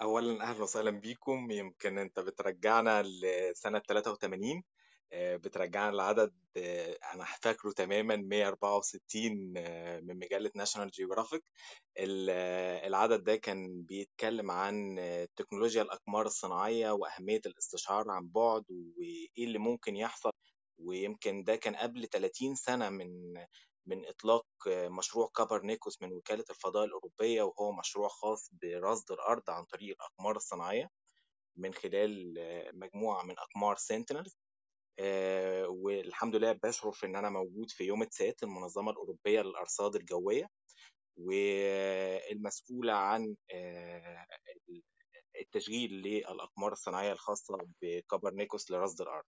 اولا اهلا وسهلا بيكم. يمكن انت بترجعنا لسنه 83، بترجعنا لعدد انا فاكره تماما 164 من مجله ناشونال جيوغرافيك. العدد ده كان بيتكلم عن تكنولوجيا الاقمار الصناعيه واهميه الاستشعار عن بعد وايه اللي ممكن يحصل، ويمكن ده كان قبل 30 سنه من إطلاق مشروع كوبرنيكوس من وكالة الفضاء الأوروبية، وهو مشروع خاص برصد الأرض عن طريق الأقمار الصناعية من خلال مجموعة من أقمار سنتينل. والحمد لله بشرف إن أنا موجود في يوم السات المنظمة الأوروبية للأرصاد الجوية، والمسؤولة عن التشغيل للأقمار الصناعية الخاصة بكوبرنيكوس لرصد الأرض.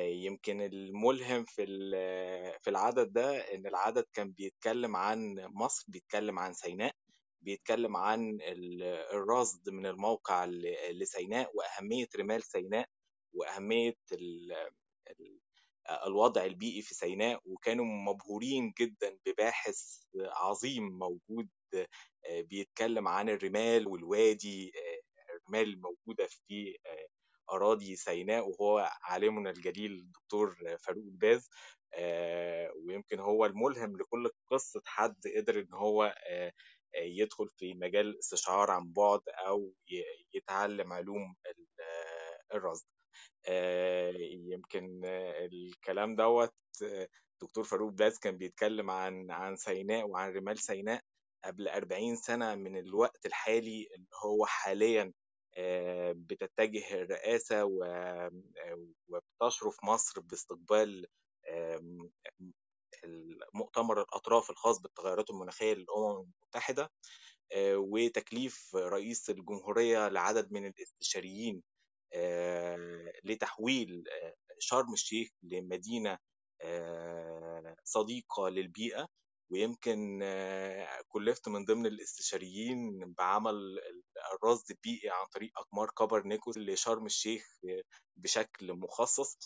يمكن الملهم في العدد ده ان العدد كان بيتكلم عن مصر، بيتكلم عن سيناء، بيتكلم عن الرصد من الموقع لسيناء واهميه رمال سيناء واهميه الوضع البيئي في سيناء. وكانوا مبهورين جدا بباحث عظيم موجود بيتكلم عن الرمال والوادي، الرمال الموجوده في أراضي سيناء، وهو عالمنا الجليل الدكتور فاروق الباز. ويمكن هو الملهم لكل قصة حد قدر إن هو يدخل في مجال الاستشعار عن بعد أو يتعلم علوم الرصد. يمكن الكلام دوت دكتور فاروق الباز كان بيتكلم عن سيناء وعن رمال سيناء قبل 40 سنة من الوقت الحالي اللي هو حالياً بتتجه الرئاسة وبتشرف مصر باستقبال مؤتمر الأطراف الخاص بالتغيرات المناخية للأمم المتحدة، وتكليف رئيس الجمهورية لعدد من الاستشاريين لتحويل شرم الشيخ لمدينة صديقة للبيئة. ويمكن كلفت من ضمن الاستشاريين بعمل الرصد البيئي عن طريق أقمار كوبرنيكوس لشرم الشيخ بشكل مخصص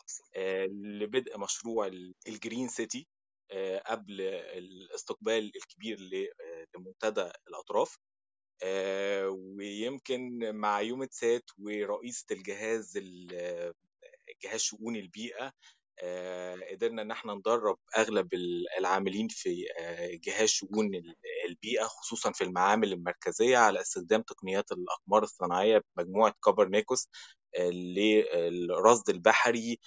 لبدء مشروع الجرين سيتي قبل الاستقبال الكبير لمنتدى الأطراف. ويمكن مع يوم سات ورئيسة الجهاز شؤون البيئة قدرنا ان احنا ندرب اغلب العاملين في جهاز شؤون البيئه، خصوصا في المعامل المركزيه، على استخدام تقنيات الاقمار الصناعيه بمجموعه كوبرنيكوس للرصد البحري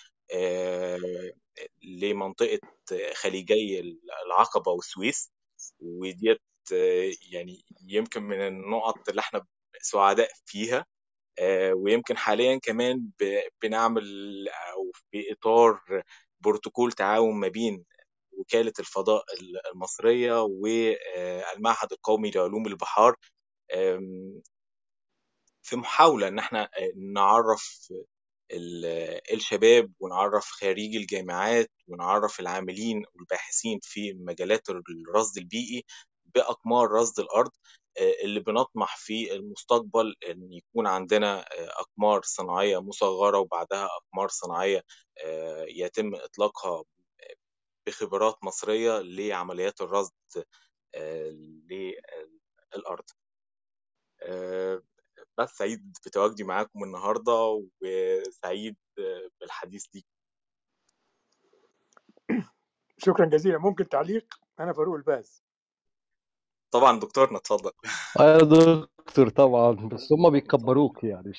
لمنطقه خليجي العقبه والسويس. وديت يعني يمكن من النقط اللي احنا سعداء فيها. ويمكن حاليا كمان بنعمل أو في إطار بروتوكول تعاون ما بين وكالة الفضاء المصرية والمعهد القومي لعلوم البحار في محاولة إن احنا نعرف الشباب ونعرف خريجي الجامعات ونعرف العاملين والباحثين في مجالات الرصد البيئي بأقمار رصد الأرض، اللي بنطمح في المستقبل ان يكون عندنا اقمار صناعيه مصغره وبعدها اقمار صناعيه يتم اطلاقها بخبرات مصريه لعمليات الرصد للارض. بس سعيد بتواجدي معاكم النهارده وسعيد بالحديث دي. شكرا جزيلا. ممكن تعليق؟ انا فاروق الباز. طبعا دكتورنا اتفضل. يا دكتور طبعا، بس هم بيكبروك يعني.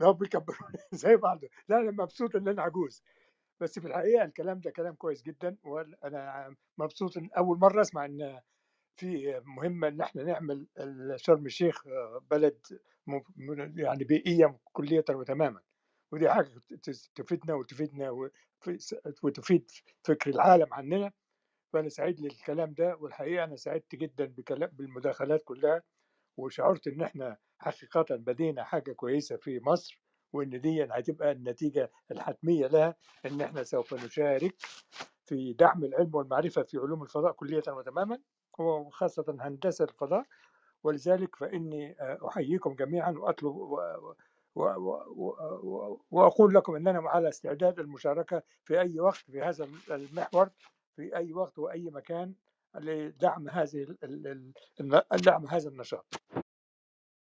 لا بيكبروك زي بعض. لا انا مبسوط ان انا عجوز، بس في الحقيقه الكلام ده كلام كويس جدا، وانا مبسوط ان اول مره اسمع ان في مهمه ان احنا نعمل شرم الشيخ بلد يعني بيئيه كليه تماما، ودي حاجه تفيدنا وتفيد فكر العالم عننا. فأنا سعيد للكلام ده، والحقيقة أنا سعدت جدا بالمداخلات كلها، وشعرت إن إحنا حقيقة بدينا حاجة كويسة في مصر، وإن دي هتبقى النتيجة الحتمية لها إن إحنا سوف نشارك في دعم العلم والمعرفة في علوم الفضاء كلية وتماما، وخاصة هندسة الفضاء. ولذلك فإني أحييكم جميعا وأطلب وأقول لكم إن أنا على استعداد المشاركة في أي وقت في هذا المحور، في أي وقت وأي مكان لدعم هذا النشاط.